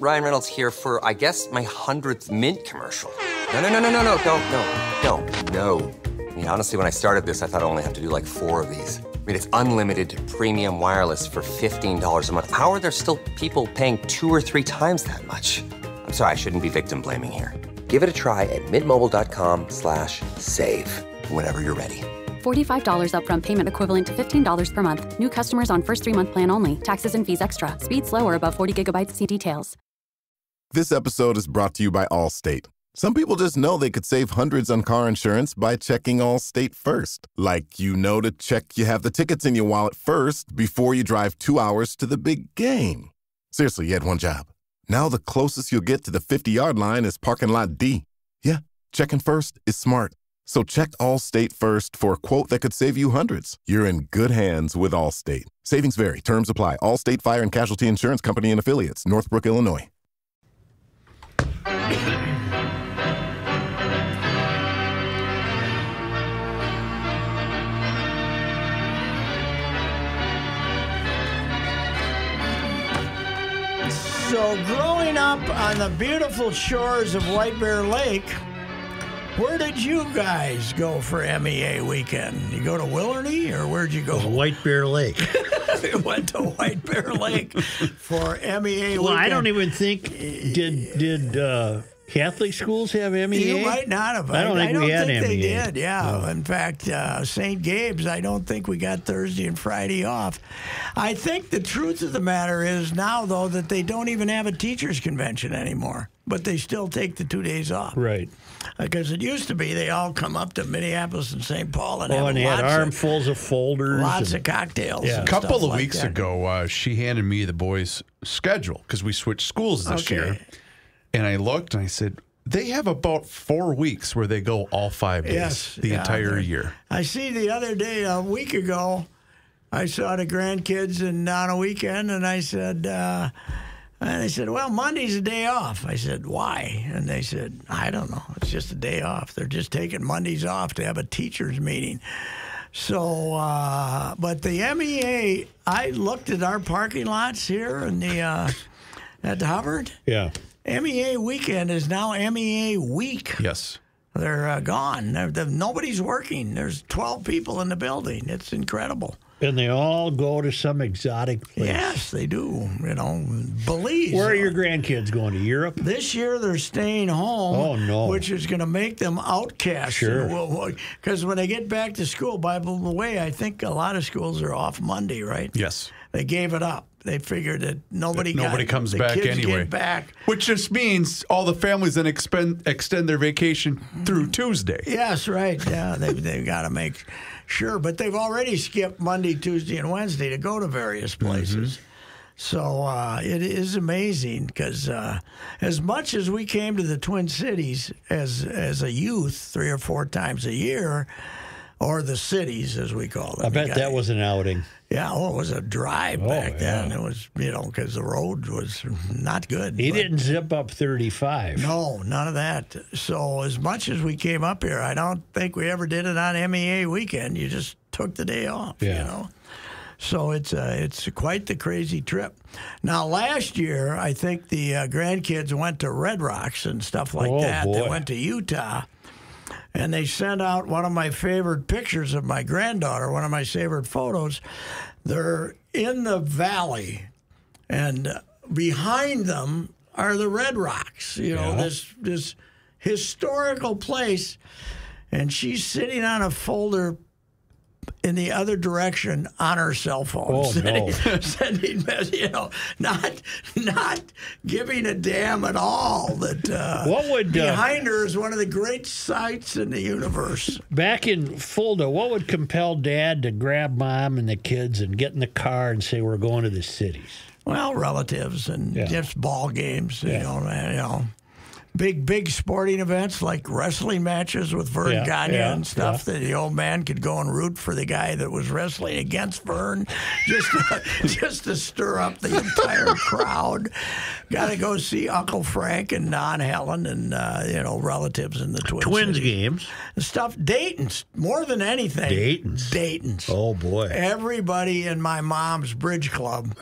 Ryan Reynolds here for, I guess, my 100th Mint commercial. No. I mean, honestly, when I started this, I thought I only have to do like 4 of these. I mean, it's unlimited premium wireless for $15 a month. How are there still people paying 2 or 3 times that much? I'm sorry, I shouldn't be victim blaming here. Give it a try at mintmobile.com/save whenever you're ready. $45 upfront payment equivalent to $15 per month. New customers on first 3-month plan only. Taxes and fees extra. Speeds lower above 40 gigabytes. See details. This episode is brought to you by Allstate. Some people just know they could save hundreds on car insurance by checking Allstate first. Like, you know, to check you have the tickets in your wallet first before you drive 2 hours to the big game. Seriously, you had one job. Now the closest you'll get to the 50-yard line is parking lot D. Yeah, checking first is smart. So check Allstate first for a quote that could save you hundreds. You're in good hands with Allstate. Savings vary. Terms apply. Allstate Fire and Casualty Insurance Company and affiliates. Northbrook, Illinois. So growing up on the beautiful shores of White Bear Lake, where did you guys go for MEA weekend? You go to Willardy, or where'd you go? White Bear Lake. We went to White Bear Lake for MEA weekend. Well, I don't even think, did Catholic schools have MEA? You might not have. I don't think we had MEA. They did, yeah. No. In fact, St. Gabe's, I don't think we got Thursday and Friday off. I think the truth of the matter is now, though, that they don't even have a teachers' convention anymore, but they still take the 2 days off. Right. Because it used to be they all come up to Minneapolis and St. Paul and have lots had armfuls of folders. Lots of cocktails. Yeah. A couple of weeks ago, she handed me the boys' schedule because we switched schools this year. And I looked and I said, they have about 4 weeks where they go all 5 days the entire year. I see the other day, a week ago, I saw the grandkids and on a weekend, and I said, and they said, well, Monday's a day off. I said, why? And they said, I don't know. It's just a day off. They're just taking Mondays off to have a teacher's meeting. So, but the MEA, I looked at our parking lots here in the, at the Hubbard. Yeah. MEA weekend is now MEA week. Yes. They're gone. They're, nobody's working. There's 12 people in the building. It's incredible. And they all go to some exotic place. Yes, they do. You know, Belize. Where are your grandkids going? To Europe? This year they're staying home. Oh, no. Which is going to make them outcasts. Sure. Because when they get back to school, by the way, I think a lot of schools are off Monday, right? Yes. They gave it up. They figured that nobody comes back anyway. Which just means all the families then extend their vacation through Tuesday. Yes, right. Yeah, they've got to make sure. But they've already skipped Monday, Tuesday, and Wednesday to go to various places. Mm-hmm. So it is amazing because as much as we came to the Twin Cities as a youth 3 or 4 times a year, or the cities, as we call them. I bet that was an outing. Yeah, well, it was a drive back then. It was, you know, because the road was not good. He didn't zip up 35. No, none of that. So as much as we came up here, I don't think we ever did it on MEA weekend. You just took the day off, you know. So it's quite the crazy trip. Now, last year, I think the grandkids went to Red Rocks and stuff like that. Boy. They went to Utah. And they sent out one of my favorite pictures of my granddaughter, one of my favorite photos. They're in the valley, and behind them are the Red Rocks, you know, this historical place. And she's sitting on a folder in the other direction on her cell phone, sending messages, you know, not giving a damn at all that behind her is one of the great sights in the universe. Back in Fulda, what would compel Dad to grab Mom and the kids and get in the car and say, we're going to the cities? Well, relatives and just ball games, you know. big sporting events like wrestling matches with Vern Gagne and stuff that the old man could go and root for the guy that was wrestling against Vern just to stir up the entire crowd. Got to go see Uncle Frank and Nan Helen and relatives in the Twins games. Stuff. Dayton's more than anything. Dayton's. Oh boy! Everybody in my mom's bridge club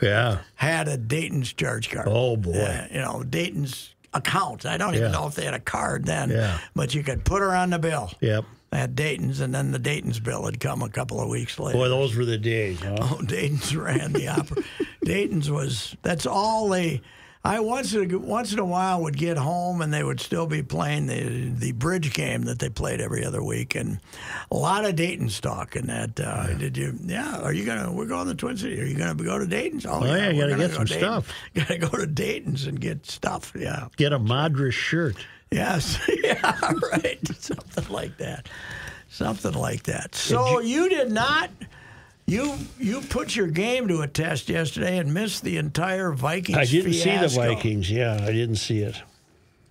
had a Dayton's charge card. Oh boy! Dayton's account. I don't even know if they had a card then, but you could put her on the bill. Yep. At Dayton's, and then the Dayton's bill had come a couple of weeks later. Boy, those were the days, huh? Oh, Dayton's ran the opera. Dayton's was, that's all they, I once in a while would get home and they would still be playing the bridge game that they played every other week, and a lot of Dayton's talk in that. We're going to the Twin Cities. Are you going to go to Dayton's? You got to get some stuff. Got to go to Dayton's and get stuff, Get a Madras shirt. Yes, right. Something like that. Something like that. So you did not, you put your game to a test yesterday and missed the entire Vikings fiasco. I didn't see the Vikings, I didn't see it.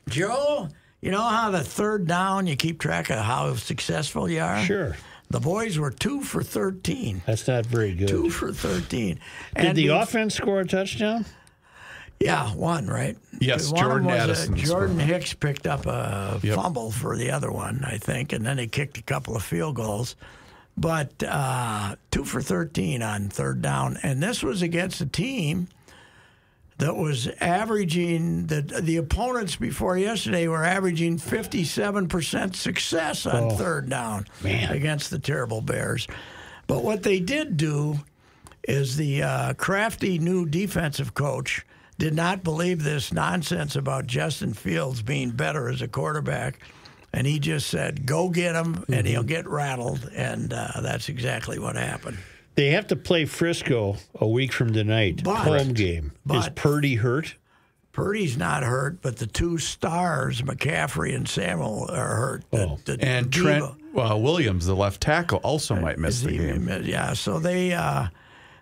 Joe, you know how the third down, you keep track of how successful you are? Sure. The boys were 2 for 13. That's not very good. 2 for 13. Did the offense score a touchdown? Yeah, one, right? Yes, Jordan Addison. Jordan Hicks picked up a fumble for the other one, I think, and then they kicked a couple of field goals. But 2 for 13 on third down, and this was against a team that was averaging, the opponents before yesterday were averaging 57% success on third down against the terrible Bears. But what they did do is the crafty new defensive coach did not believe this nonsense about Justin Fields being better as a quarterback, and he just said, go get him, and he'll get rattled, and that's exactly what happened. They have to play Frisco a week from tonight, home game. Is Purdy hurt? Purdy's not hurt, but the two stars, McCaffrey and Samuel, are hurt. And Trent Williams, the left tackle, also might miss the game. Yeah, so they...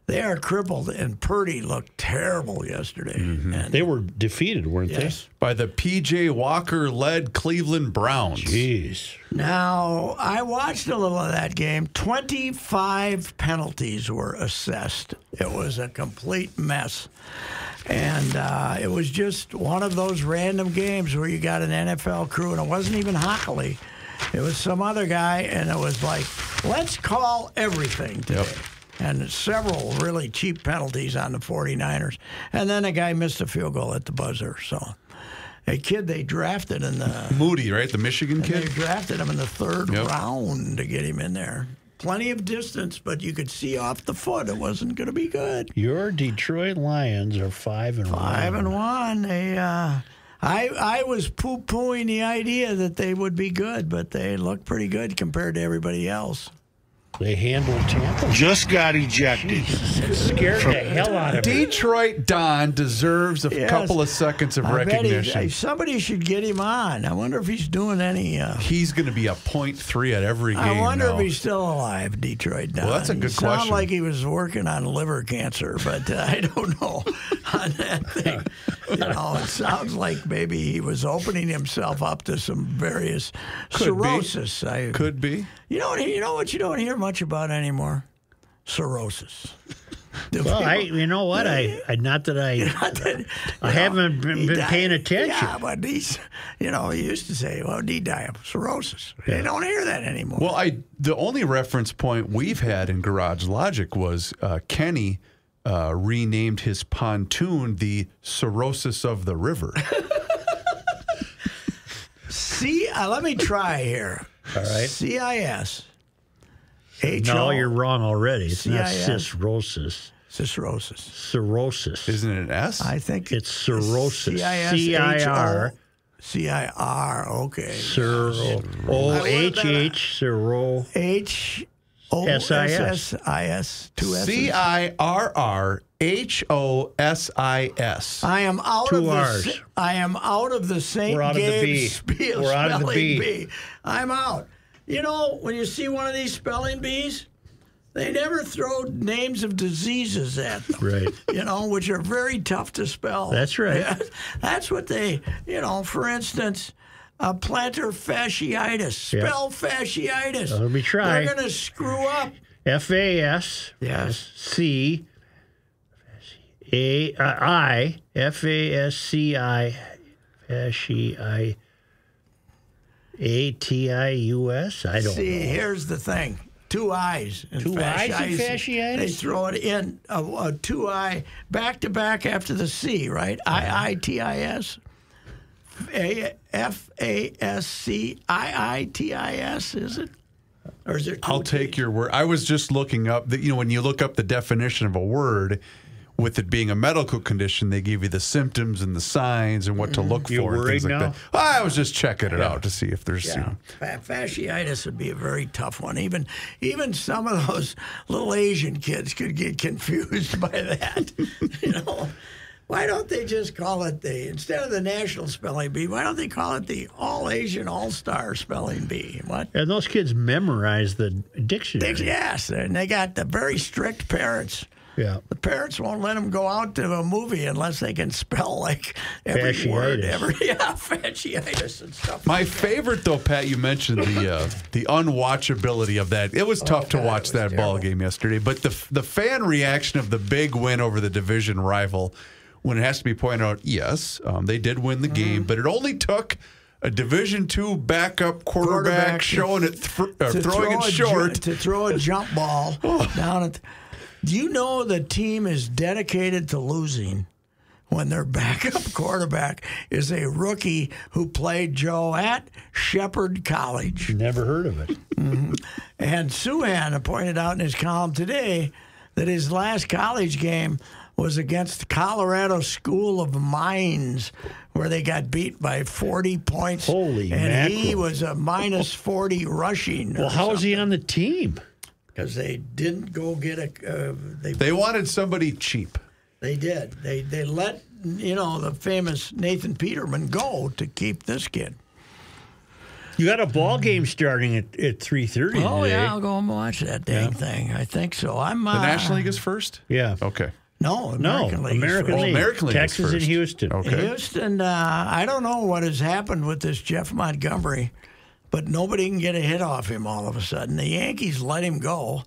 They are crippled, and Purdy looked terrible yesterday. And they were defeated, weren't they? By the P.J. Walker-led Cleveland Browns. Jeez. Now, I watched a little of that game. 25 penalties were assessed. It was a complete mess. And it was just one of those random games where you got an NFL crew, and it wasn't even Hockley. It was some other guy, and it was like, let's call everything today. Yep. And several really cheap penalties on the 49ers. And then a guy missed a field goal at the buzzer. So a kid they drafted in the... Moody, right? The Michigan kid? They drafted him in the third round to get him in there. Plenty of distance, but you could see off the foot it wasn't going to be good. Your Detroit Lions are 5-1. 5-1. They... I was poo-pooing the idea that they would be good, but they look pretty good compared to everybody else. They handled Tampa. Just got ejected. Jesus, scared the hell out of Detroit Don deserves a couple of seconds of recognition. Somebody should get him on. I wonder if he's doing any... he's going to be a .3 at every game. I wonder if he's still alive, Detroit Don. Well, that's a good question. It sounded like he was working on liver cancer, but I don't know on that thing. It sounds like maybe he was opening himself up to some various cirrhosis. Could be. You know what you don't hear much about anymore? Cirrhosis. I haven't been paying attention. Yeah, but he's, he used to say, well, he died of cirrhosis. Yeah. They don't hear that anymore. Well, the only reference point we've had in Garage Logic was Kenny renamed his pontoon the Cirrhosis of the River. See, let me try here. All right. CIS. No, you're wrong already. It's not cirrhosis. Cirrhosis. Cirrhosis. Isn't it an S? I think it's cirrhosis. C-I-R. C-I-R, okay. O-H-H, cirrhosis. H-O-S-S-I-S, two S's. C-I-R-R-H-O-S-I-S. I am out of the St. Gabe's spelling bee. I'm out. You know, when you see one of these spelling bees, They never throw names of diseases at them, right? You know, which are very tough to spell. That's right. Yeah, that's what they, you know, for instance, plantar fasciitis. Spell fasciitis. Well, let me try. They're going to screw up. F-A-S. Yes. C-A-I. F-A-S-C-I. Fasciitis. A-T-I-U-S? I don't know. See, here's the thing. Two I's. Two I's in fasciitis? They throw it in, a two I, back to back after the C, right? I-I-T-I-S. F-A-S-C-I-I-T-I-S, is it? Or is it? I'll take your word. I was just looking up, you know, when you look up the definition of a word, with it being a medical condition, they give you the symptoms and the signs and what to look for and things like that. I was just checking it out to see if there's, you know. Fasciitis would be a very tough one. Even some of those little Asian kids could get confused by that. You know, why don't they just call it the, instead of the National Spelling Bee, why don't they call it the All-Asian All-Star Spelling Bee? What? And those kids memorize the dictionary. Yes, and they got the very strict parents. Yeah, the parents won't let them go out to a movie unless they can spell like every word, fasciitis and stuff. My favorite though, Pat, you mentioned the unwatchability of that. It was tough to watch that ball game yesterday, but the fan reaction of the big win over the division rival, when it has to be pointed out, yes, they did win the game, but it only took a Division II backup quarterback showing it, throwing it short to throw a jump ball down at. Do you know the team is dedicated to losing when their backup quarterback is a rookie who played Joe at Shepherd College? Never heard of it. And Suhan pointed out in his column today that his last college game was against Colorado School of Mines, where they got beat by 40 points. Holy mackerel. And he was a minus 40 rushing. Well, how is he on the team? Because they didn't go get a... they wanted somebody cheap. They did. They let, you know, the famous Nathan Peterman go to keep this kid. You got a ball game starting at 3:30 today. Oh, yeah, I'll go and watch that dang thing. I think so. The National League is first? Yeah. Okay. No, American League. Texas and Houston. Okay. Houston, I don't know what has happened with this Jeff Montgomery, but nobody can get a hit off him all of a sudden. The Yankees let him go,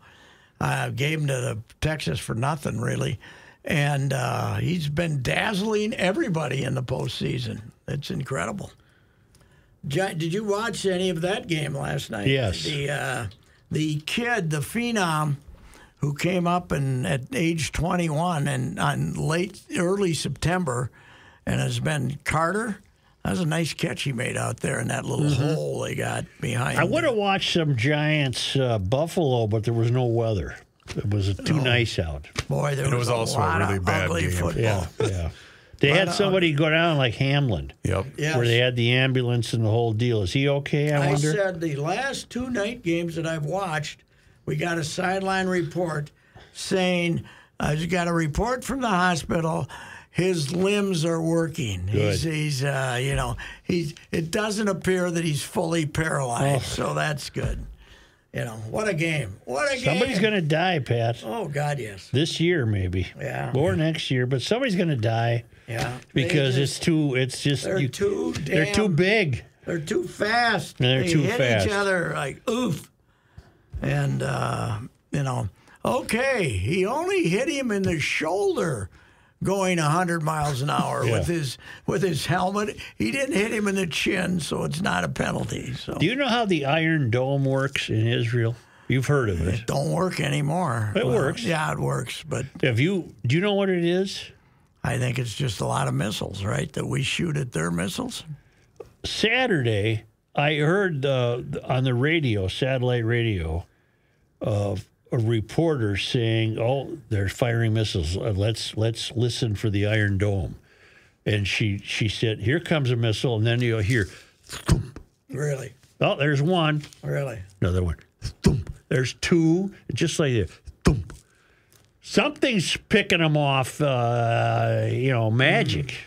gave him to the Texas for nothing, really. And he's been dazzling everybody in the postseason. It's incredible. Did you watch any of that game last night? Yes. The kid, the phenom, who came up at age 21 and on early September and has been Carter. That was a nice catch he made out there in that little hole they got behind. I would have watched some Giants-Buffalo, but there was no weather. It was too nice out. Boy, there was also a really bad game. Football. Yeah, yeah. They had somebody go down like Hamlin, where they had the ambulance and the whole deal. Is he okay, I wonder? I said the last two night games that I've watched, we got a sideline report saying, you got a report from the hospital. His limbs are working. Good. He's it doesn't appear that he's fully paralyzed, so that's good. You know, what a game. Somebody's going to die, Pat. Oh, God, yes. This year, maybe. Yeah. Or next year, but somebody's going to die. Yeah. Because they're too big. They're too fast. And they hit each other like, oof. And, you know, okay, he only hit him in the shoulder going 100 miles an hour with his helmet. He didn't hit him in the chin, so it's not a penalty. So. Do you know how the Iron Dome works in Israel? You've heard of it. It don't work anymore. It works. Yeah, it works. But do you know what it is? I think it's just a lot of missiles, right, that we shoot at their missiles. Saturday, I heard on the radio, satellite radio, of a reporter saying, "Oh, they're firing missiles. Let's listen for the Iron Dome." And she said, "Here comes a missile," and then you'll hear, thump. Really? Oh, there's one. Really? Another one. Thump. There's two. Just like that. Thump. Something's picking them off. You know, magic.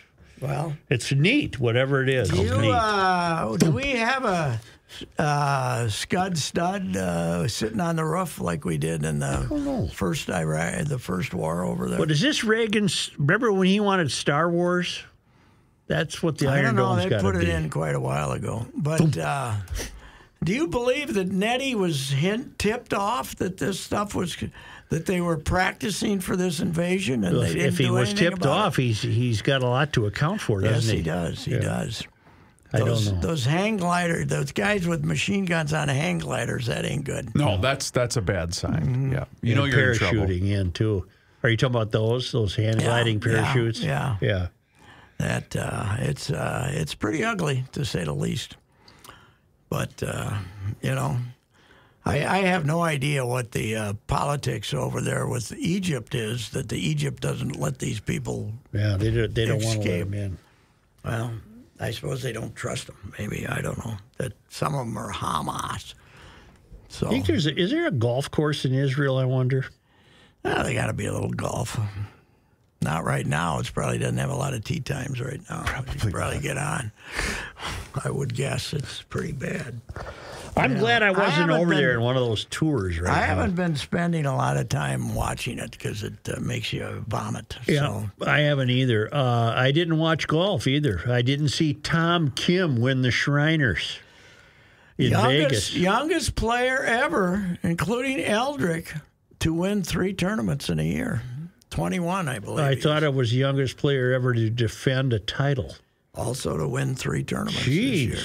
Well, it's neat, whatever it is. Do we have a scud stud sitting on the roof like we did in the first Iraq, the first war over there? But is this Reagan's? Remember when he wanted Star Wars? That's what the Iron Dome's got to be. I don't know. They put it in quite a while ago. But do you believe that Nettie was tipped off that this stuff was, that they were practicing for this invasion, and they didn't do anything about it? If he was tipped off, he's got a lot to account for, doesn't he? Yes, he does. He does. I don't know. Those hang gliders, those guys with machine guns on hang gliders, that ain't good. No, that's a bad sign. Mm-hmm. Yeah, you know you're in trouble. Parachuting in too. Are you talking about those hand gliding parachutes? Yeah. Yeah. That it's pretty ugly, to say the least. But you know, I have no idea what the politics over there with Egypt is. That the Egypt doesn't let these people. Yeah, they don't want to let them in. Well, I suppose they don't trust them. Maybe, I don't know. That some of them are Hamas. So I think is there a golf course in Israel? I wonder. Well, they got to be a little golf. Not right now. It probably doesn't have a lot of tee times right now. Probably get on. I would guess it's pretty bad. I'm glad I wasn't over there in one of those tours right now. I haven't been spending a lot of time watching it because it makes you vomit. Yeah, so. I haven't either. I didn't watch golf either. I didn't see Tom Kim win the Shriners in Vegas. Youngest player ever, including Eldrick, to win 3 tournaments in a year. 21, I believe. I thought it was the youngest player ever to defend a title. Also to win 3 tournaments this year.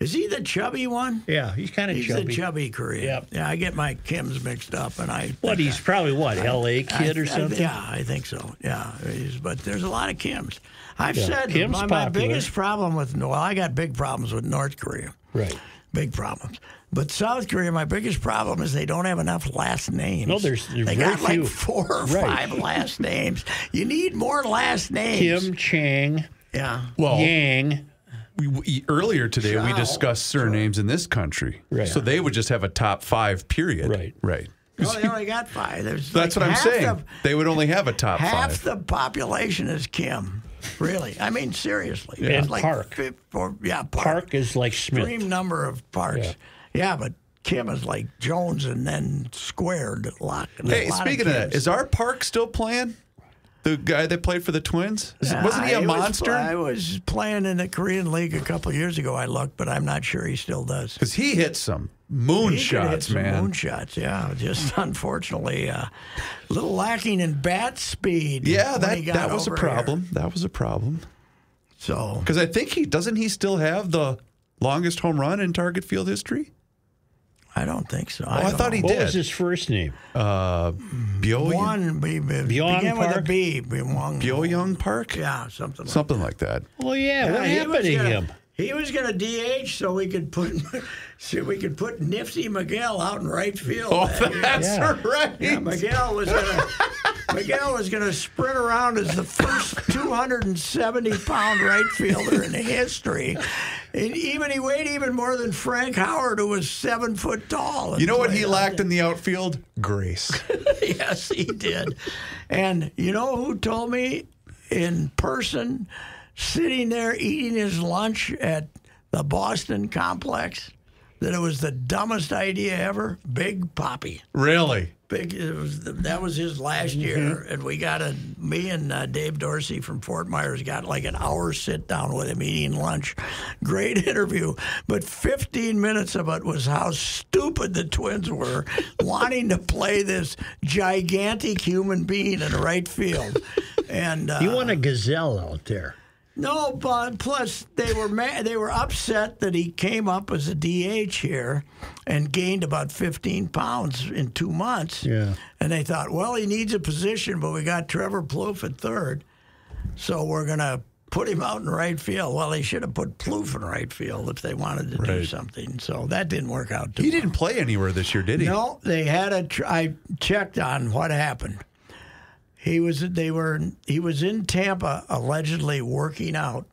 Is he the chubby one? Yeah, he's kind of chubby. He's the chubby Korean. Yep. Yeah, I get my Kims mixed up. But he's probably, what, L.A. kid or something? Yeah, I think so. Yeah, but there's a lot of Kims. I've said my biggest problem with, well, I got big problems with North Korea. Right. Big problems. But South Korea, my biggest problem is they don't have enough last names. No, they got like few. 4 or 5 last names. You need more last names. Kim, Chang, Yang. Earlier today, we discussed surnames in this country. Right. So they would just have a top 5 period. Right. Right. No, they only got 5. That's what I'm saying. They would only have a top 5. Half the population is Kim. Really, I mean, seriously. Yeah. And like Park. Park is like Smith. Extreme number of Parks. Yeah, but Kim is like Jones and then squared a lot. Hey, speaking of that, is our Park still playing? The guy that played for the Twins? Wasn't he a monster? I was playing in the Korean League a couple of years ago, I looked, but I'm not sure he still does. Because he hit some moonshots, man. Moonshots, yeah. Just unfortunately, a little lacking in bat speed. Yeah, that was a problem. That was a problem. So, because I think doesn't he still have the longest home run in Target Field history? I don't think so. Oh, I thought he did. What was his first name? Began with a B. Byo-Young Park? Yeah, something like that. Well, yeah. What happened to him? He was going to DH so we could put Nifty Miguel out in right field. Oh, that's right. Yeah, Miguel was going to sprint around as the first 270-pound right fielder in history. And he weighed even more than Frank Howard, who was 7 foot tall. You know what he lacked in the outfield? Grace. Yes, he did. And you know who told me in person, sitting there eating his lunch at the Boston complex, that it was the dumbest idea ever? Big Papi. Really? That was his last year, and me and Dave Dorsey from Fort Myers got like an hour sit down with him eating lunch. Great interview, but 15 minutes of it was how stupid the Twins were wanting to play this gigantic human being in right field. And you want a gazelle out there. No, but plus they were upset that he came up as a DH here and gained about 15 pounds in 2 months. Yeah. And they thought, well, he needs a position, but we got Trevor Plouffe at third, so we're going to put him out in right field. Well, they should have put Plouffe in right field if they wanted to do something. So that didn't work out too well. He didn't play anywhere this year, did he? No, they had I checked on what happened. He was in Tampa allegedly working out,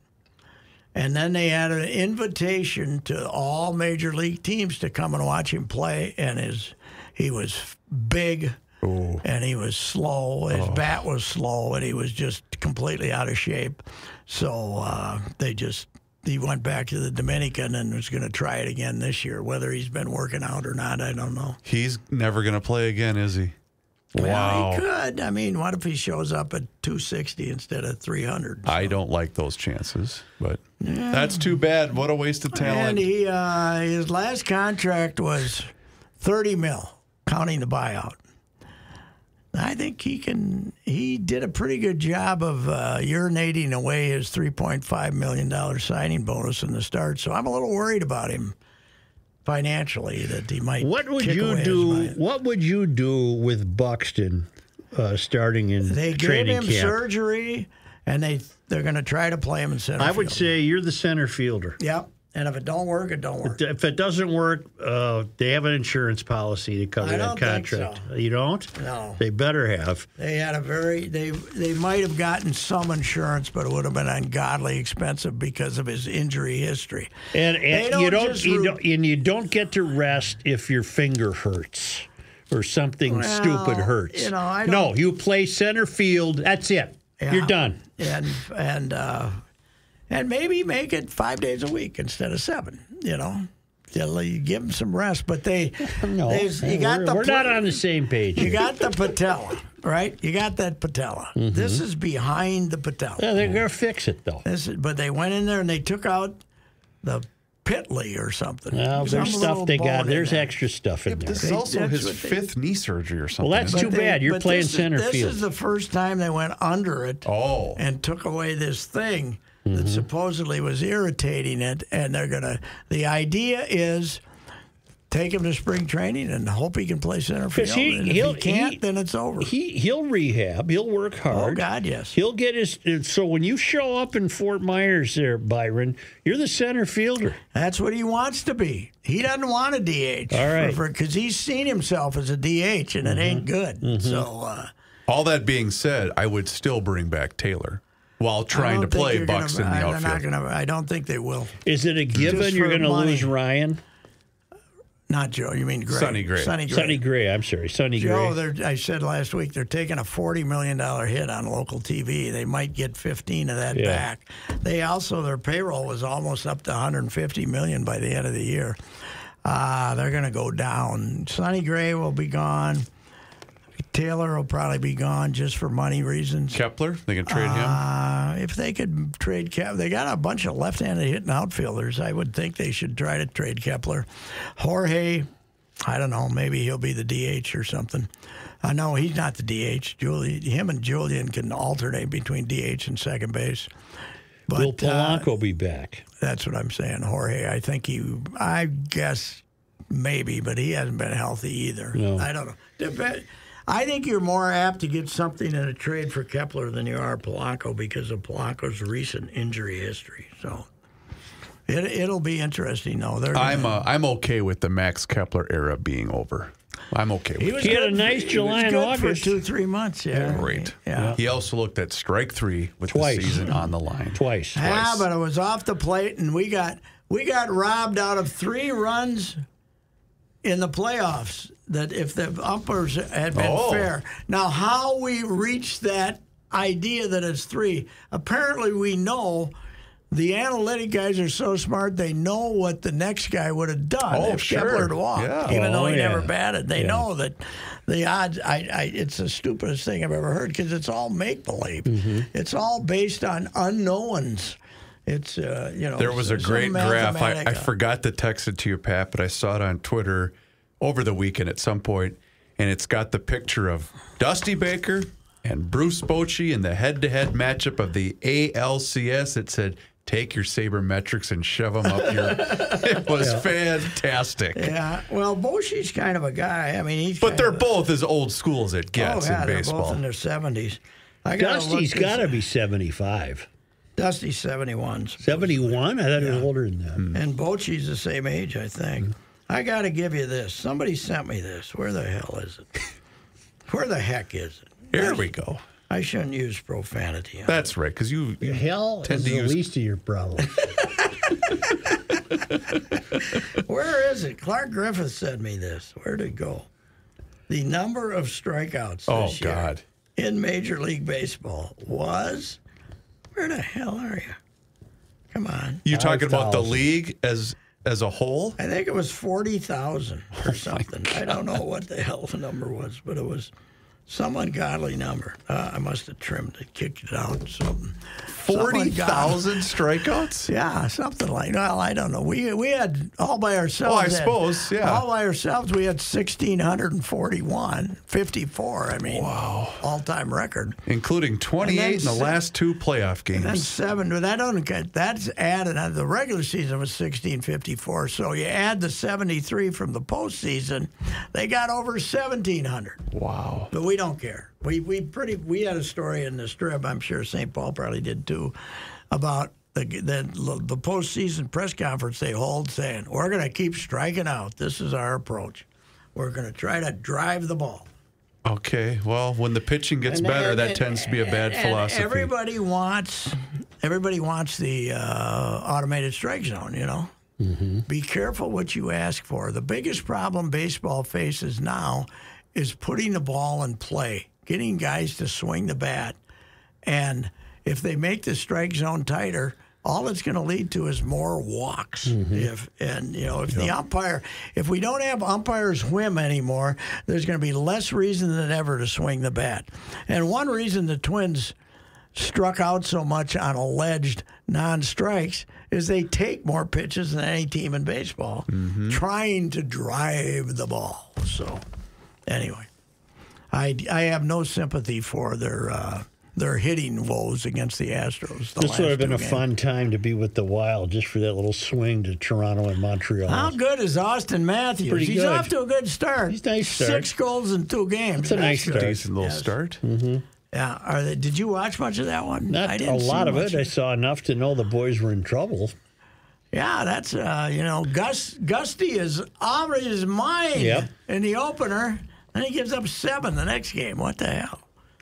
and then they had an invitation to all major league teams to come and watch him play. And he was big, Ooh. And he was slow. His bat was slow, and he was just completely out of shape. So he went back to the Dominican and was going to try it again this year. Whether he's been working out or not, I don't know. He's never going to play again, is he? Well, wow. He could. I mean, what if he shows up at 260 instead of 300? So. I don't like those chances, but yeah. That's too bad. What a waste of talent. And he, his last contract was $30 million, counting the buyout. I think he can. He did a pretty good job of urinating away his $3.5 million signing bonus in the start, so I'm a little worried about him financially that he might. What would you do? What would you do with Buxton starting in training camp? They gave him surgery, and they're going to try to play him in center field. I would say you're the center fielder. Yep. And if it don't work, it don't work. If it doesn't work, they have an insurance policy to cover that contract. Think so. You don't? No. They better have. They had a very they might have gotten some insurance, but it would have been ungodly expensive because of his injury history. And you don't get to rest if your finger hurts or something stupid hurts. You know, I don't, no, you play center field. That's it. Yeah, you're done. And maybe make it 5 days a week instead of 7, you know. You give them some rest, but we're not on the same page. You got the patella, right? You got that patella. Mm-hmm. This is behind the patella. Yeah, they're going to fix it, though. But they went in there and they took out the pitley or something. Well, there's stuff they got. There's extra stuff in there. This is also his 5th knee surgery or something. Well, that's too bad. You're playing center field. This is the first time they went under it and took away this thing. Mm-hmm. That supposedly was irritating it, and they're going to – the idea is take him to spring training and hope he can play center field. If he can't, then it's over. He'll rehab. He'll work hard. Oh, God, yes. He'll get his – so when you show up in Fort Myers there, Byron, you're the center fielder. That's what he wants to be. He doesn't want a DH. All right. Because he's seen himself as a DH, and it ain't good. Mm-hmm. So, all that being said, I would still bring back Taylor. While trying to play Bucks in the outfield. I don't think they will. Is it a given you're going to lose Ryan? Not Joe. You mean Gray. Sonny Gray. Sonny Gray. I'm sorry. Sonny Gray. Joe, I said last week, they're taking a $40 million hit on local TV. They might get 15 of that back. They also, their payroll was almost up to $150 million by the end of the year. They're going to go down. Sonny Gray will be gone. Taylor will probably be gone just for money reasons. Kepler, they can trade him. If they could trade Kepler, they got a bunch of left-handed hitting outfielders. I would think they should try to trade Kepler. Jorge, I don't know, maybe he'll be the DH or something. No, he's not the DH. Him and Julian can alternate between DH and second base. But, will Polanco be back? That's what I'm saying. Jorge, I think I guess maybe, but he hasn't been healthy either. No. I don't know. I think you're more apt to get something in a trade for Kepler than you are Polanco because of Polanco's recent injury history. So it'll be interesting, though. I'm okay with the Max Kepler era being over. I'm okay with it. He had a nice July and August. For 2-3 months, yeah. Great. Yeah. He also looked at strike three with the season on the line. Twice. Yeah, but it was off the plate, and we got robbed out of 3 runs in the playoffs. That if the umpers had been fair. Now, how we reached that idea that it's 3, apparently we know the analytic guys are so smart, they know what the next guy would have done if Kepler had walked, even though he never batted. They know that the odds, it's the stupidest thing I've ever heard because it's all make-believe. Mm-hmm. It's all based on unknowns. It's, you know. There was a great graph. I forgot to text it to you, Pat, but I saw it on Twitter over the weekend at some point, and it's got the picture of Dusty Baker and Bruce Bochy in the head-to-head matchup of the ALCS. It said, take your sabermetrics and shove them up your... It was fantastic. Yeah, well, Bochy's kind of a guy. I mean, he's But they're both as old school as it gets in baseball. They're both in their 70s. Dusty's got to be 75. Dusty's 71. 71? I thought he was older than that. Mm. And Bochy's the same age, I think. Mm. I got to give you this. Somebody sent me this. Where the hell is it? Where the heck is it? Here we go. I shouldn't use profanity. That's right, because you hell tend is to the use... least of your problems. Where is it? Clark Griffith sent me this. Where'd it go? The number of strikeouts this year in Major League Baseball was, where the hell are you? Come on. You're talking about the league as a whole? I think it was 40,000 or something. I don't know what the hell the number was, but it was some ungodly number. I must have trimmed it, kicked it out. 40,000 strikeouts? Yeah, something like that. Well, I don't know. We had all by ourselves. Oh, I suppose, yeah. All by ourselves, we had 1,641, 54, I mean. Wow. All-time record. Including 28 in the last two playoff games. And then seven. But I don't get, that's added. The regular season was 1,654, so you add the 73 from the postseason, they got over 1,700. Wow. But we don't care. We had a story in the Strip, I'm sure St. Paul probably did too, about the postseason press conference they hold saying, we're going to keep striking out. This is our approach. We're going to try to drive the ball. Okay. Well, when the pitching gets better, that tends to be a bad philosophy. Everybody wants the automated strike zone, you know. Mm-hmm. Be careful what you ask for. The biggest problem baseball faces now is putting the ball in play, getting guys to swing the bat. And if they make the strike zone tighter, all it's going to lead to is more walks. Mm-hmm. If the umpire, if we don't have umpire's whim anymore, there's going to be less reason than ever to swing the bat. And one reason the Twins struck out so much on alleged non-strikes is they take more pitches than any team in baseball, mm-hmm. trying to drive the ball. So anyway, I have no sympathy for their hitting woes against the Astros. This would have been a fun time to be with the Wild, just for that little swing to Toronto and Montreal. How good is Austin Matthews? He's off to a good start. He's nice start. 6 goals in 2 games. It's a nice start. Decent little start. Mm-hmm. Yeah. Did you watch much of that one? Not a lot of it. I saw enough to know the boys were in trouble. Yeah, that's Gusty is out of his mind in the opener. And he gives up 7 the next game. What the hell?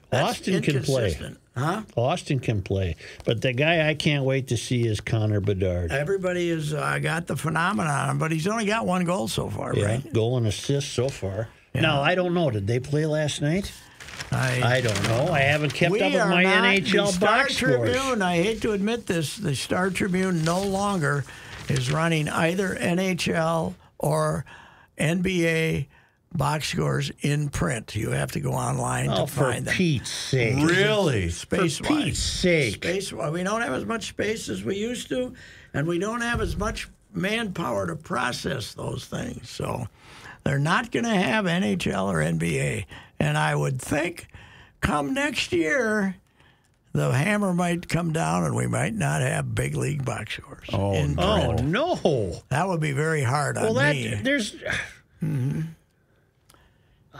That's Austin can play. Huh? Austin can play. But the guy I can't wait to see is Connor Bedard. Everybody has got the phenomenon, but he's only got 1 goal so far, right? Goal and assist so far. Yeah. Now, I don't know. Did they play last night? I don't know. I haven't kept up with my NHL box scores. I hate to admit this, the Star Tribune no longer is running either NHL or NBA box scores in print. You have to go online to find them. For Pete's sake. Really? Space-wise. For Pete's sake. Space-wise. We don't have as much space as we used to, and we don't have as much manpower to process those things. So they're not going to have NHL or NBA. And I would think come next year, the hammer might come down and we might not have big league box scores. Oh, no. That would be very hard on me. There's... Mm-hmm.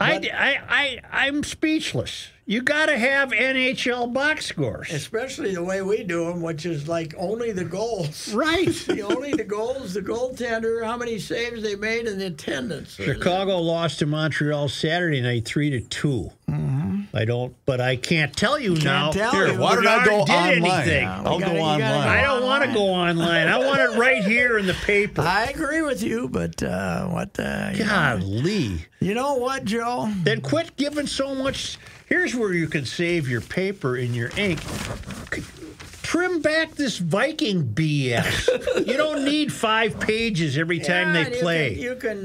I'm speechless. You got to have NHL box scores, especially the way we do them, which is like only the goals, right? The goals, the goaltender, how many saves they made, and the attendance. Chicago lost to Montreal Saturday night 3-2. Mm-hmm. I can't tell you now. Here, why don't I go online? Yeah, I'll go online. I don't want to go online. I want it right here in the paper. I agree with you, but golly. You know what, Joe? Then quit giving so much. Here's where you can save your paper and your ink. Trim back this Viking BS. You don't need 5 pages every time they play. You can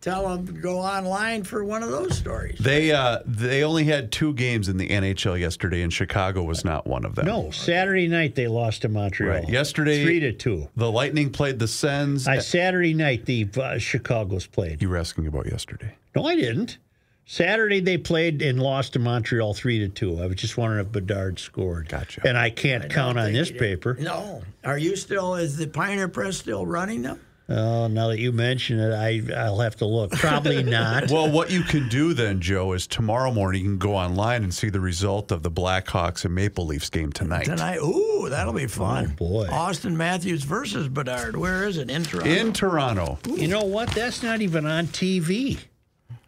tell them to go online for one of those stories. They only had 2 games in the NHL yesterday, and Chicago was not one of them. No, Saturday night they lost to Montreal. Right. Yesterday, 3-2. The Lightning played the Sens. Saturday night the Chicago's played. You were asking about yesterday. No, I didn't. Saturday they played and lost to Montreal 3-2. I was just wondering if Bedard scored. Gotcha. And I can't count on this paper. No. Is the Pioneer Press still running them? Oh, now that you mention it, I'll have to look. Probably not. Well, what you can do then, Joe, is tomorrow morning you can go online and see the result of the Blackhawks and Maple Leafs game tonight. Ooh, that'll be fun. Oh, boy. Austin Matthews versus Bedard. Where is it? In Toronto. In Toronto. Ooh. You know what? That's not even on TV.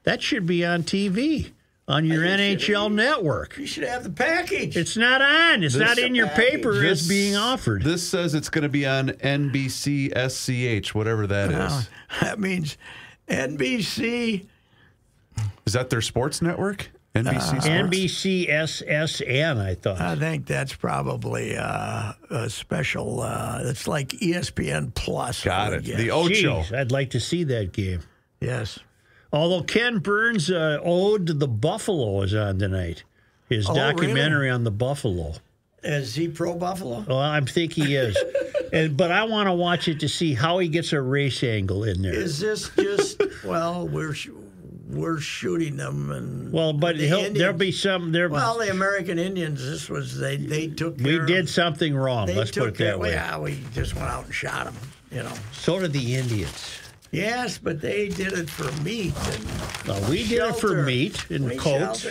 That should be on TV, on your NHL network. You should have the package. It's not on. It's not in your paper. It's being offered. This says it's going to be on NBC SCH, whatever that is. That means NBC Is that their sports network? NBC Sports? NBCSSN, I thought. I think that's probably a special. It's like ESPN Plus. Got it. The Ocho. Jeez, I'd like to see that game. Yes. Although Ken Burns' Ode to the Buffalo is on tonight. His documentary on the Buffalo. Is he pro Buffalo? Well, I think he is. But I want to watch it to see how he gets a race angle in there. Is this just, well, we're shooting them, and well, but there'll be some. Well, the American Indians. This was they took. We did something wrong. Let's put it that way. Yeah, we just went out and shot them. You know. So did the Indians. Yes, but they did it for meat. Well, we did it for meat and coats.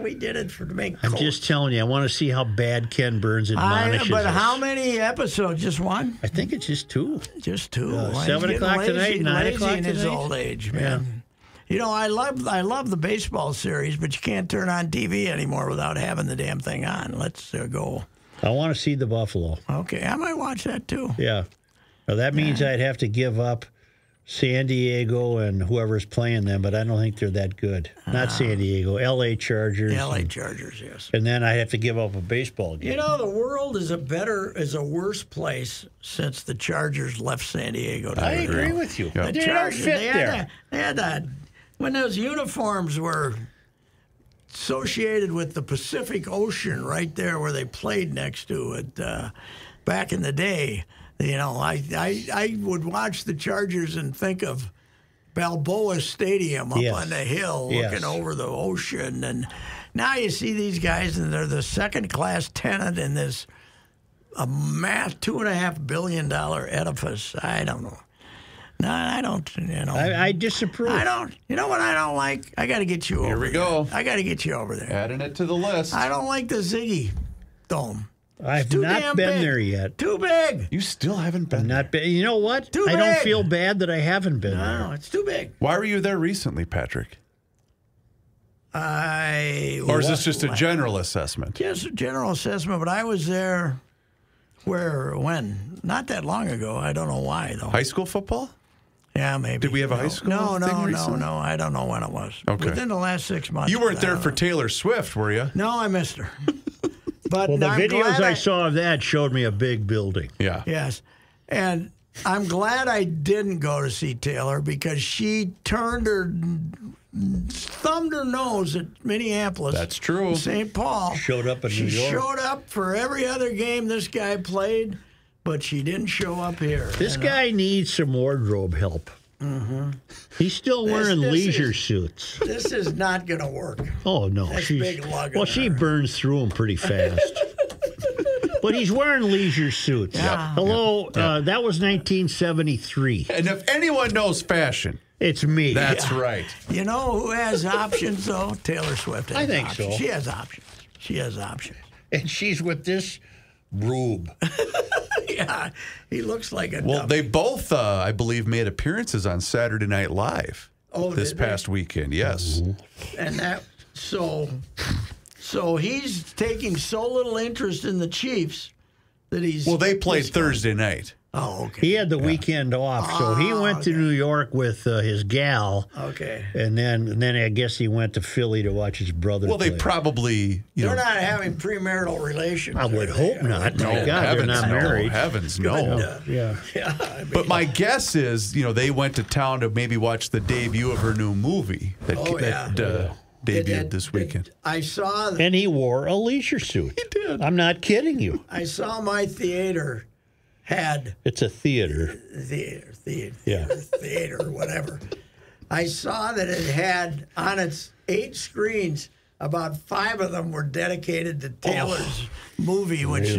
We did it to make coats. I'm just telling you, I want to see how bad Ken Burns admonishes us. But how many episodes? Just one? I think it's just two. Just two. 7 o'clock tonight, 9 o'clock tonight. In his old age, man. Yeah. You know, I love the baseball series, but you can't turn on TV anymore without having the damn thing on. Let's go. I want to see the Buffalo. Okay, I might watch that too. Yeah. Now, that means I'd have to give up San Diego and whoever's playing them, but I don't think they're that good. Not San Diego, L.A. Chargers. L.A. Chargers, yes. And then I'd have to give up a baseball game. You know, the world is a worse place since the Chargers left San Diego. I agree with you. Yeah. The Chargers, they had that. When those uniforms were associated with the Pacific Ocean right there where they played next to it back in the day, you know, I would watch the Chargers and think of Balboa Stadium up on the hill looking over the ocean. And now you see these guys, and they're the second-class tenant in this $2.5 billion edifice. I don't know. No, I don't, you know. I disapprove. I don't. You know what I don't like? I got to get you over there. Here we go. I got to get you over there. Adding it to the list. I don't like the Ziggy Dome. I've not been there yet. Too big. You still haven't been there. You know what? Too big. I don't feel bad that I haven't been there. No, it's too big. Why were you there recently, Patrick? Or is this just a general assessment? Just a general assessment, but I was there when? Not that long ago. I don't know why, though. High school football? Yeah, maybe. Did we have a high school thing recently? No. I don't know when it was. Okay. Within the last 6 months. You weren't there for Taylor Swift, were you? No, I missed her. But well, the videos I saw of that showed me a big building. Yeah. Yes. And I'm glad I didn't go to see Taylor because she thumbed her nose at Minneapolis. That's true. St. Paul. Showed up in New York. She showed up for every other game this guy played. But she didn't show up here. This guy needs some wardrobe help. Mm-hmm. He's still wearing leisure suits. This is not going to work. Oh, no. That's big luggage. Well, she burns through them pretty fast. But he's wearing leisure suits. Yeah. Hello, that was 1973. And if anyone knows fashion, it's me. That's right. You know who has options, though? Taylor Swift has options. So. She has options. She has options. And she's with this rube. Yeah, he looks like a dummy. They both, I believe, made appearances on Saturday Night Live this past weekend. Yes, and so he's taking so little interest in the Chiefs that he's they played Thursday night. Oh, okay. He had the weekend off, so he went to New York with his gal. Okay. And then I guess he went to Philly to watch his brother play. They probably... They're not having premarital relations. I would hope not. No, my God, they're not married. Heavens, no. Yeah. I mean, but my guess is, they went to town to maybe watch the debut of her new movie that debuted this weekend. I saw... And he wore a leisure suit. He did. I'm not kidding you. I saw my theater... It's a theater. Theater, whatever. I saw that it had on its 8 screens, about 5 of them were dedicated to Taylor's movie, which,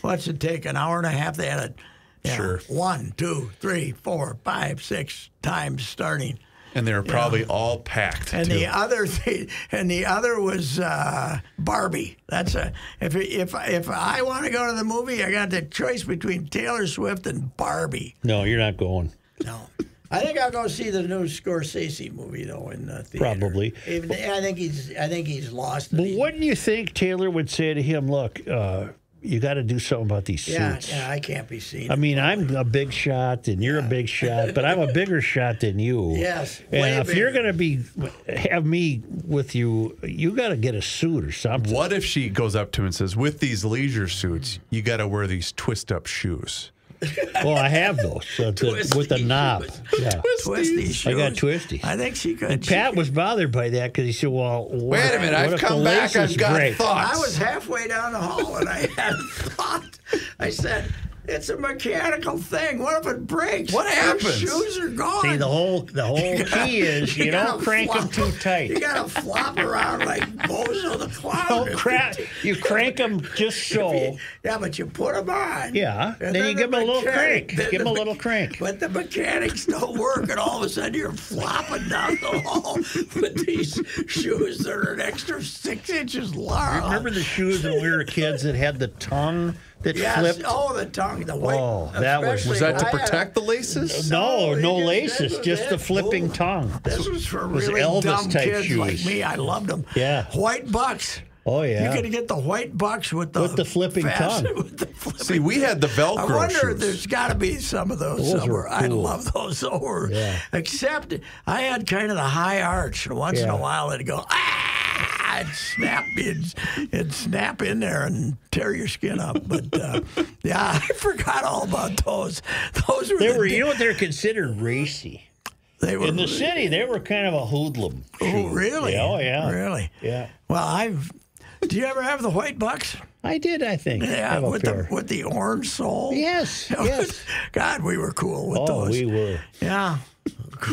what's it take, an hour and a half? They had it 1, 2, 3, 4, 5, 6 times starting. And they were probably all packed. And the other thing, was Barbie. That's if I want to go to the movie, I got the choice between Taylor Swift and Barbie. No, you're not going. No, I think I'll go see the new Scorsese movie though in the theater. Probably. I think he's lost. But wouldn't you think Taylor would say to him, "Look, you got to do something about these suits. Yeah, I can't be seen. I mean, I'm a big shot, and you're a big shot, but I'm a bigger shot than you. Yes, and if you're going to have me with you, you got to get a suit or something. What if she goes up to him and says, with these leisure suits, you got to wear these twist-up shoes? Well, I have those with the knob. Yeah. Twisty shoes. I got twisties. I think she could. And Pat was bothered by that because he said, well, wait a minute, I've come back, I've got thoughts. I was halfway down the hall and I had a thought. I said, it's a mechanical thing. What if it breaks? What happens? Your shoes are gone. See, the whole key is you don't crank them too tight. You got to flop around like Bozo the Clown. You crank them just so. Yeah, but you put them on. Yeah, and then you give them a little crank. Give them a little crank. But the mechanics don't work, and all of a sudden you're flopping down the hall with these shoes that are an extra 6 inches long. Remember the shoes when we were kids that had the tongue? Yes. Flipped. Oh, the tongue, the white. Oh, that was that to protect the laces? No laces, just the flipping tongue. This was for really dumb kids like me. I loved them. Yeah, white bucks. Oh yeah, you could get the white bucks with the flipping tongue. See, we had the Velcro. I wonder if there's got to be some of those somewhere. Cool. I love those. Yeah. Except I had kind of the high arch. Once in a while, it'd go I'd snap, it'd snap in there and tear your skin up. But yeah, I forgot all about those. Those were you know what, they're considered racy. They were in the city. They were kind of a hoodlum. Oh, really? Oh, yeah. Really? Yeah. Well, do you ever have the white bucks? I did, I think. Yeah, with the orange sole. Yes. Yes. God, we were cool with those. Oh, we were. Yeah,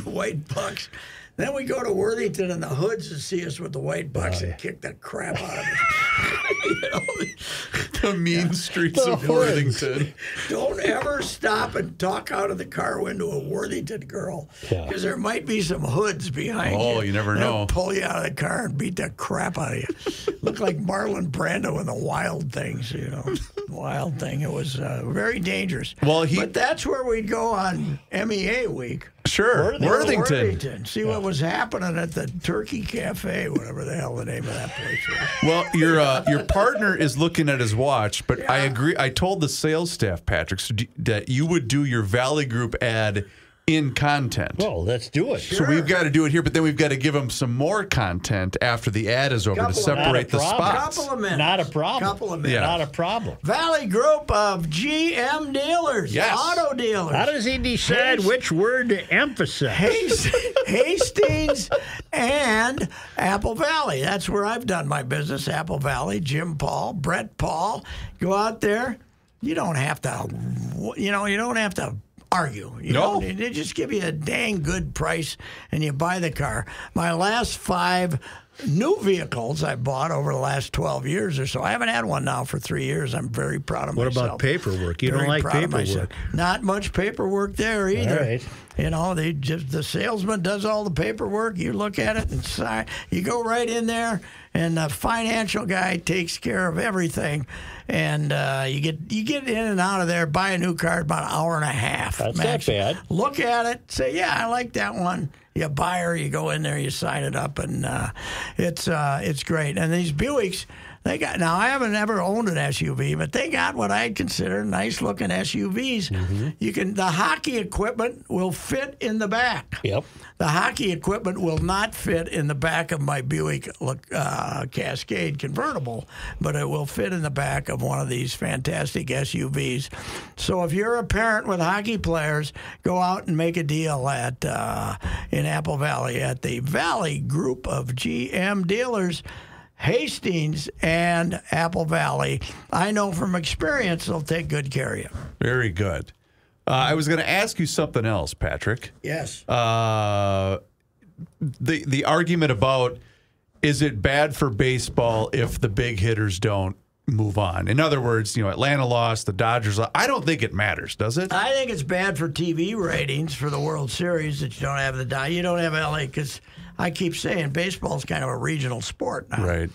white bucks. Then we go to Worthington and the hoods to see us with the white bucks and kick the crap out of us. The mean streets of Worthington. Don't ever stop and talk out of the car window a Worthington girl, because there might be some hoods behind you. Oh, you never know. They'll pull you out of the car and beat the crap out of you. Look like Marlon Brando in the Wild Things, you know. Wild Thing. It was very dangerous. Well, but that's where we'd go on MEA week. Sure, Worthington. See what was happening at the Turkey Cafe, whatever the hell the name of that place was. Well, your partner is looking at his watch, but I agree. I told the sales staff, Patrick, that you would do your Valley Group ad in content. Well, let's do it. Sure. So we've got to do it here, but then we've got to give them some more content after the ad is over to separate the spots. Couple of minutes. Not a problem. Couple of minutes. Yeah. Not a problem. Valley Group of GM dealers. Yes. Auto dealers. How does he decide which word to emphasize? Hastings and Apple Valley. That's where I've done my business. Apple Valley. Jim Paul, Brett Paul. Go out there. You don't have to, you don't have to argue. You know, they just give you a dang good price and you buy the car. My last 5 new vehicles I bought over the last 12 years or so. I haven't had one now for 3 years. I'm very proud of myself. What about paperwork? You don't like paperwork. Not much paperwork there either. All right. You know, the salesman does all the paperwork. You look at it and sign. You go right in there, and the financial guy takes care of everything. And you get in and out of there, buy a new car about an hour and a half. That's not bad. Look at it, say, yeah, I like that one. You buy her, you go in there, you sign it up, and it's great. And these Buicks, they got, now I haven't ever owned an SUV, but they got what I'd consider nice looking SUVs. Mm-hmm. The hockey equipment will fit in the back. Yep. The hockey equipment will not fit in the back of my Buick Cascade convertible, but it will fit in the back of one of these fantastic SUVs. So if you're a parent with hockey players, go out and make a deal at in Apple Valley at the Valley Group of GM dealers, Hastings and Apple Valley. I know from experience they'll take good care of you. Very good. I was going to ask you something else, Patrick. Yes. The argument about, is it bad for baseball if the big hitters don't move on? In other words, you know, Atlanta lost, the Dodgers lost. I don't think it matters, does it? I think it's bad for TV ratings for the World Series that you don't have you don't have LA, because I keep saying baseball's kind of a regional sport now. Right.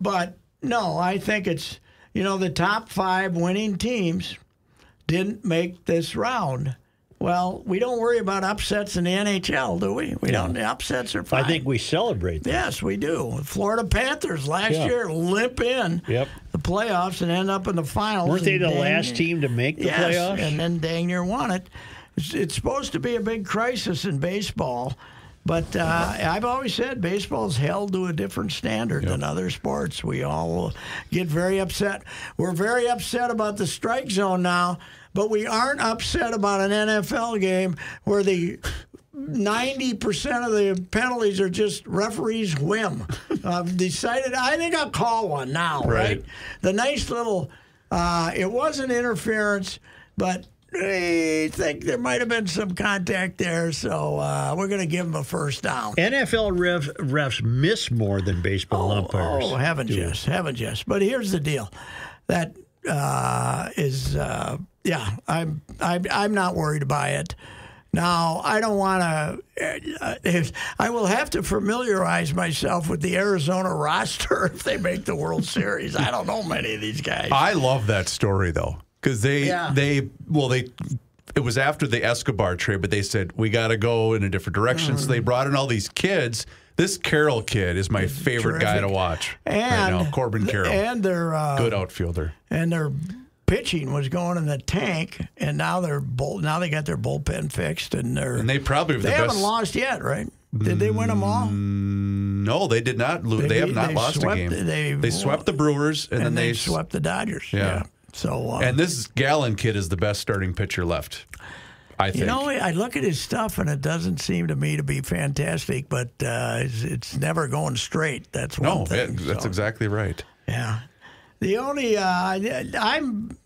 But no, I think it's, you know, the top 5 winning teams didn't make this round. Well, we don't worry about upsets in the NHL, do we? We don't. The upsets are fine. I think we celebrate that. Yes, we do. The Florida Panthers last year limp in. Yep. The playoffs and end up in the finals. Weren't they the last team to make the playoffs? And then dang near won it. It's supposed to be a big crisis in baseball, but I've always said baseball's held to a different standard than other sports. We all get very upset. We're very upset about the strike zone now, but we aren't upset about an NFL game where the 90% of the penalties are just referee's whim. I've decided, I think I'll call one now, right? The nice little, it wasn't interference, but I think there might have been some contact there, so we're going to give them a first down. NFL refs miss more than baseball umpires. Oh, haven't just. But here's the deal. That is, yeah, I'm not worried by it. Now, I don't want to I will have to familiarize myself with the Arizona roster if they make the World Series. I don't know many of these guys. I love that story, though, because it was after the Escobar trade, but they said, we got to go in a different direction. So they brought in all these kids. This Carroll kid is my favorite guy to watch right now, Corbin Carroll. And they're good outfielder. And they're pitching was going in the tank, and now they got their bullpen fixed, and they probably were the best. Haven't lost yet, right? Did they win them all? No, they did not lose. They have not lost a game. They swept the Brewers, and then they swept the Dodgers. Yeah. So and this Gallen kid is the best starting pitcher left, I think. You know, I look at his stuff, and it doesn't seem to me to be fantastic, but it's never going straight. That's one thing. No, that's exactly right. Yeah. The only I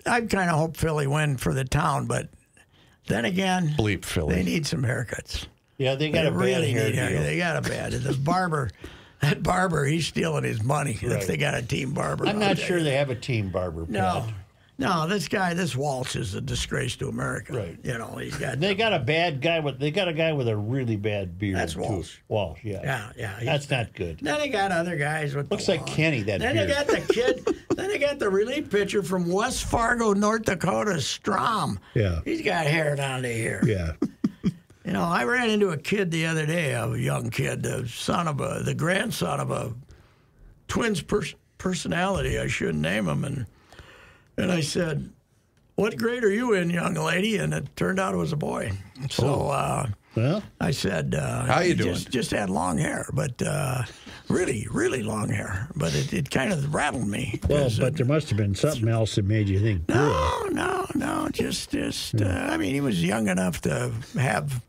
kind of hope Philly win for the town, but then again, bleep Philly. They need some haircuts. Yeah, they got a bad. The barber, he's stealing his money. Right. If they got a team barber, I'm not sure they have a team barber. No, no, this Walsh is a disgrace to America. Right, you know he's got. They got a bad guy with. They got a guy with a really bad beard. That's Walsh. Too. Walsh, yeah. That's not good. Then they got other guys with. Looks like Kenny. Then they got the kid. Then they got the relief pitcher from West Fargo, North Dakota, Strom. Yeah. He's got hair down to here. Yeah. You know, I ran into a kid the other day, a young kid, the grandson of a Twins personality. I shouldn't name him. And I said, what grade are you in, young lady? And it turned out it was a boy. So I said, how you doing? Just had long hair, but really, really long hair. But it kind of rattled me. Well, but there must have been something else that made you think. No. Just I mean, he was young enough to have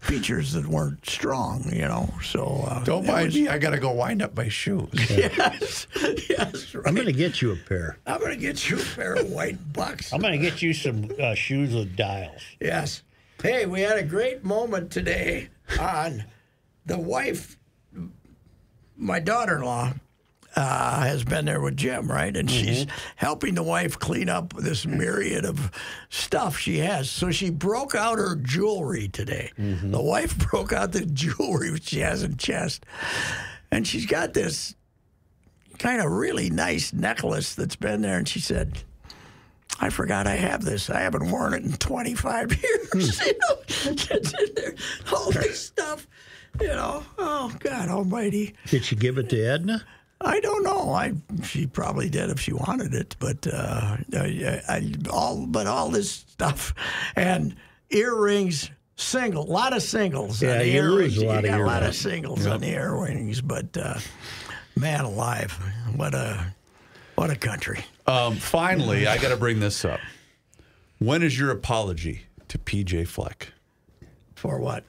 features that weren't strong, you know. So don't mind me. I got to go wind up my shoes. Yes. Right. I'm going to get you a pair. I'm going to get you a pair of white bucks. I'm going to get you some shoes with dials. Yes. Hey, we had a great moment today on the wife. My daughter-in-law has been there with Jim, right? And she's helping the wife clean up this myriad of stuff she has. So she broke out her jewelry today. The wife broke out the jewelry she has in chest. And she's got this kind of really nice necklace that's been there. And she said, I forgot I have this. I haven't worn it in 25 years. You know, it's in there, all this stuff. You know, oh God Almighty! Did she give it to Edna? I don't know. She probably did if she wanted it, but all this stuff and earrings, single, lot of singles. Yeah, the earrings. A lot of singles on the earrings, but man alive, what a country! Finally, I got to bring this up. When is your apology to PJ Fleck? For what?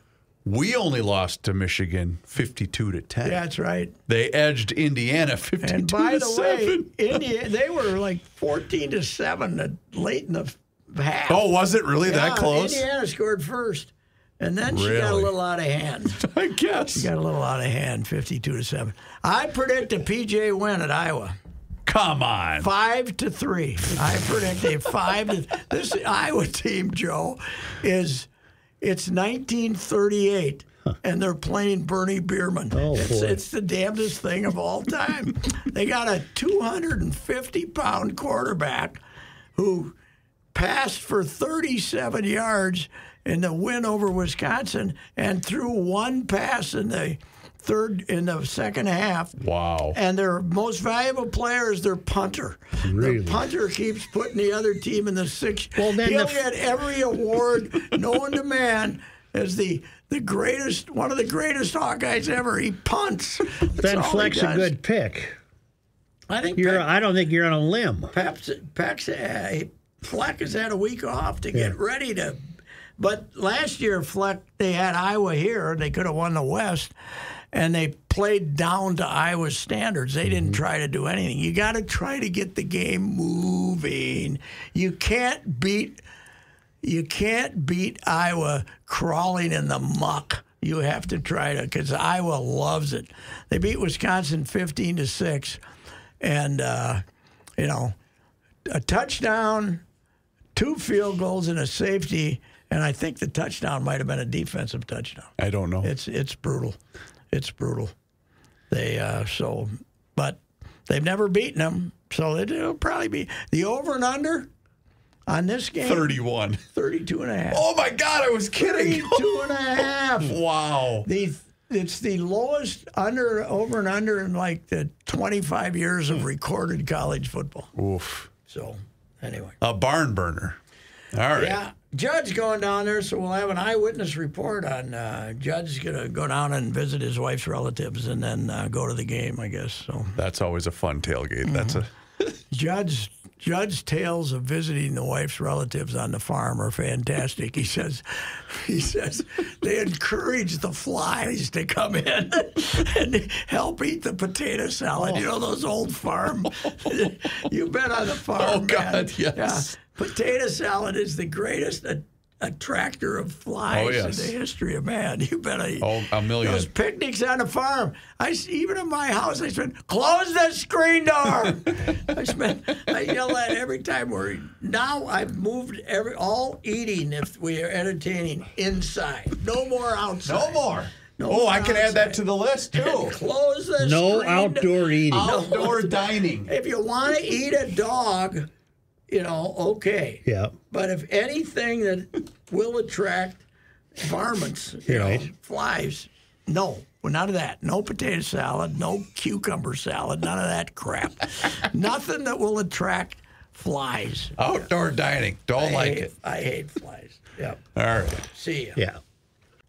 We only lost to Michigan 52-10. Yeah, that's right. They edged Indiana 52-7. And by the way, they were like 14-7 late in the half. Oh, was it really that close? Indiana scored first, and then she got a little out of hand. I guess she got a little out of hand, 52-7. I predict a PJ win at Iowa. Come on. 5-3. I predict a 5-3. This Iowa team, Joe, is. It's 1938, and they're playing Bernie Bierman. Oh, it's the damnedest thing of all time. They got a 250-pound quarterback who passed for 37 yards in the win over Wisconsin and threw one pass in the third in the second half. Wow. And their most valuable player is their punter. Really? The punter keeps putting the other team in the six. Well, then he'll get every award known to man as the greatest, one of the greatest Hawkeyes ever. He punts. Ben Fleck's a good pick. I think I don't think you're on a limb. Fleck has had a week off to get ready to. But last year, Fleck, they had Iowa here. They could have won the West, and they played down to Iowa standards. They didn't try to do anything. You got to try to get the game moving. You can't beat Iowa crawling in the muck. You have to try to, because Iowa loves it. They beat Wisconsin 15-6, and you know, a touchdown, two field goals, and a safety. And I think the touchdown might have been a defensive touchdown. I don't know. It's brutal. It's brutal. They but they've never beaten them, so it'll probably be the over and under on this game. 31. 32.5. Oh my God, I was kidding. 32.5. Wow. It's the lowest over and under in like the 25 years of recorded college football. Oof. So anyway, a barn burner. All right. Yeah. Judd's going down there, so we'll have an eyewitness report on Judd's going to go down and visit his wife's relatives and then go to the game, I guess. So that's always a fun tailgate. That's a Judd's tales of visiting the wife's relatives on the farm are fantastic. He says they encourage the flies to come in and help eat the potato salad. Oh. You know those old farm. You've been on the farm. Oh God, man. Yes. Yeah. Potato salad is the greatest attractor of flies in the history of man. You bet a million. Those picnics on the farm. Even in my house, I spent, close the screen door. I yell that every time we're. Now I've moved all eating, if we are entertaining, inside. No more outside. No more. I can add that to the list, too. Close the screen. No outdoor eating. Outdoor dining. If you want to eat a dog, you know, okay. Yeah. But if anything that will attract varmints, you know, flies, no. Well, none of that. No potato salad, no cucumber salad, none of that crap. Nothing that will attract flies. Outdoor dining. I hate flies. Yep. All right. See ya. Yeah.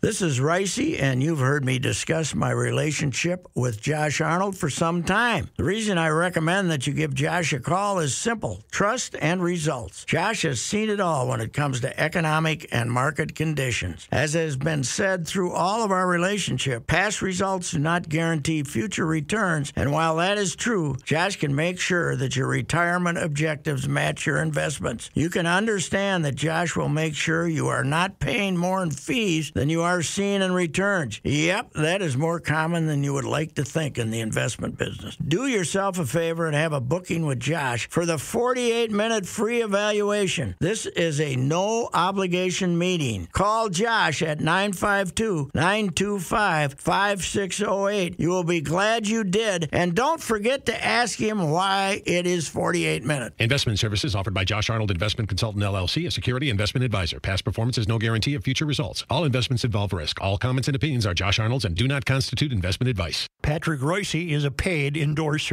This is Ricey, and you've heard me discuss my relationship with Josh Arnold for some time. The reason I recommend that you give Josh a call is simple: trust and results. Josh has seen it all when it comes to economic and market conditions. As has been said through all of our relationship, past results do not guarantee future returns, and while that is true, Josh can make sure that your retirement objectives match your investments. You can understand that Josh will make sure you are not paying more in fees than you are seen in returns. Yep, that is more common than you would like to think in the investment business. Do yourself a favor and have a booking with Josh for the 48-minute free evaluation. This is a no-obligation meeting. Call Josh at 952-925-5608. You will be glad you did, and don't forget to ask him why it is 48 minutes. Investment services offered by Josh Arnold Investment Consultant, LLC, a security investment advisor. Past performance is no guarantee of future results. All investments involve risk. All comments and opinions are Josh Arnold's and do not constitute investment advice. Patrick Royce is a paid endorser.